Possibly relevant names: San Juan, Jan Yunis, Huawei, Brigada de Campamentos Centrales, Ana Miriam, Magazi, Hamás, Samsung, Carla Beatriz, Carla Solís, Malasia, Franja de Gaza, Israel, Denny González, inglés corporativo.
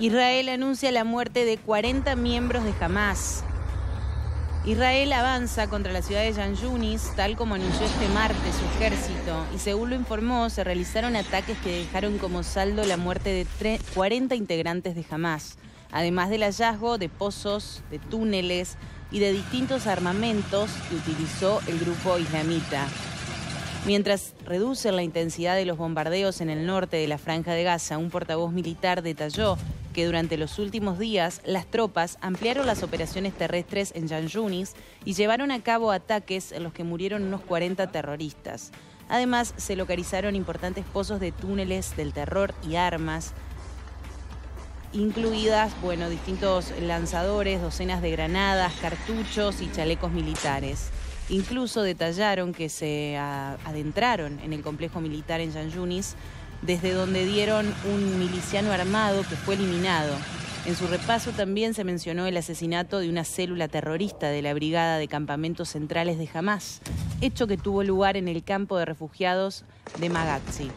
Israel anuncia la muerte de 40 miembros de Hamás. Israel avanza contra la ciudad de Jan Yunis, tal como anunció este martes su ejército, y según lo informó, se realizaron ataques que dejaron como saldo la muerte de 40 integrantes de Hamás, además del hallazgo de pozos, de túneles y de distintos armamentos que utilizó el grupo islamita. Mientras reducen la intensidad de los bombardeos en el norte de la Franja de Gaza, un portavoz militar detalló que durante los últimos días las tropas ampliaron las operaciones terrestres en Jan Yunis y llevaron a cabo ataques en los que murieron unos 40 terroristas. Además, se localizaron importantes pozos de túneles del terror y armas, incluidas, distintos lanzadores, docenas de granadas, cartuchos y chalecos militares. Incluso detallaron que se adentraron en el complejo militar en Jan Yunis, desde donde dieron un miliciano armado que fue eliminado. En su repaso también se mencionó el asesinato de una célula terrorista de la Brigada de Campamentos Centrales de Hamás, hecho que tuvo lugar en el campo de refugiados de Magazi.